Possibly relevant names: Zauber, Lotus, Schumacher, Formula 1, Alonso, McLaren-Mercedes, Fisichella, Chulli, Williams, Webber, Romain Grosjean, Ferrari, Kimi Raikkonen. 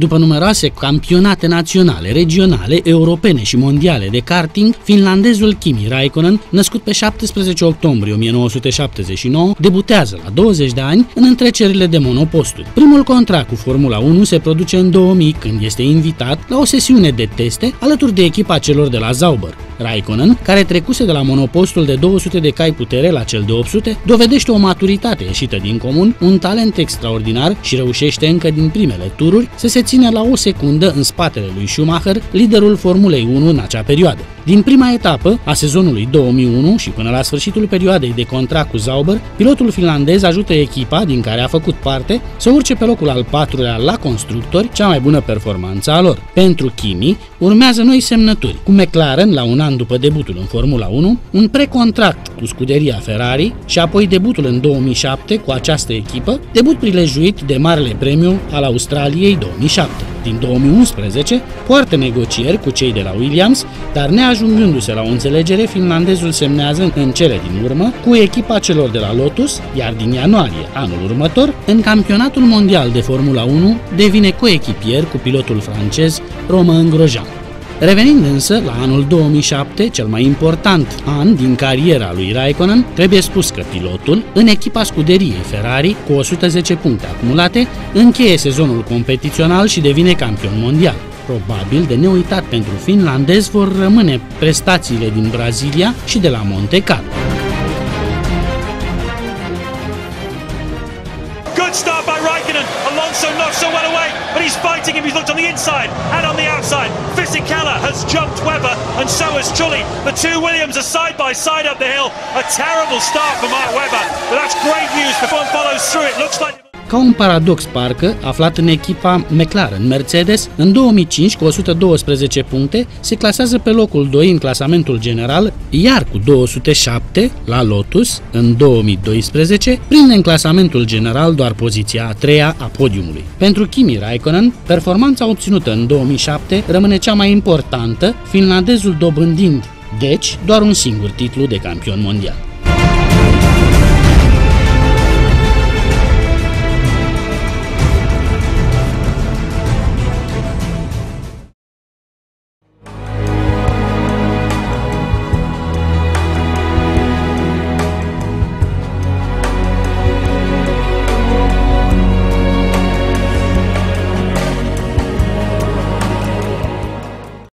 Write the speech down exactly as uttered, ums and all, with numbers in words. După numeroase campionate naționale, regionale, europene și mondiale de karting, finlandezul Kimi Raikkonen, născut pe șaptesprezece octombrie o mie nouă sute șaptezeci și nouă, debutează la douăzeci de ani în întrecerile de monoposturi. Primul contract cu Formula unu se produce în două mii, când este invitat la o sesiune de teste alături de echipa celor de la Zauber. Raikkonen, care trecuse de la monopostul de două sute de cai putere la cel de opt sute, dovedește o maturitate ieșită din comun, un talent extraordinar și reușește încă din primele tururi să se ține la o secundă în spatele lui Schumacher, liderul Formulei unu în acea perioadă. Din prima etapă a sezonului două mii unu și până la sfârșitul perioadei de contract cu Zauber, pilotul finlandez ajută echipa din care a făcut parte să urce pe locul al patrulea la constructori, cea mai bună performanță a lor. Pentru Kimi urmează noi semnături, cu McLaren la un an după debutul în Formula unu, un precontract cu scuderia Ferrari și apoi debutul în două mii șapte cu această echipă, debut prilejuit de Marele Premiu al Australiei două mii șapte. Din două mii unsprezece poartă negocieri cu cei de la Williams, dar neajungându-se la o înțelegere, finlandezul semnează în cele din urmă cu echipa celor de la Lotus, iar din ianuarie anul următor, în campionatul mondial de Formula unu, devine coechipier cu pilotul francez Romain Grosjean. Revenind însă la anul două mii șapte, cel mai important an din cariera lui Raikkonen, trebuie spus că pilotul, în echipa scuderiei Ferrari, cu o sută zece puncte acumulate, încheie sezonul competițional și devine campion mondial. Probabil de neuitat pentru finlandez vor rămâne prestațiile din Brazilia și de la Monte Carlo. Good start by Raikkonen. Alonso not so well away, but he's fighting him. He's looked on the inside and on the outside. Fisichella has jumped Webber and so has Chulli. The two Williams are side by side up the hill. A terrible start for Mark Webber, but that's great news. The one follows through. It looks like. Ca un paradox parcă, aflat în echipa McLaren-Mercedes, în două mii cinci cu o sută doisprezece puncte se clasează pe locul doi în clasamentul general, iar cu două sute șapte la Lotus în două mii doisprezece prinde în clasamentul general doar poziția a treia a podiumului. Pentru Kimi Raikkonen, performanța obținută în două mii șapte rămâne cea mai importantă, finlandezul dobândind, deci, doar un singur titlu de campion mondial.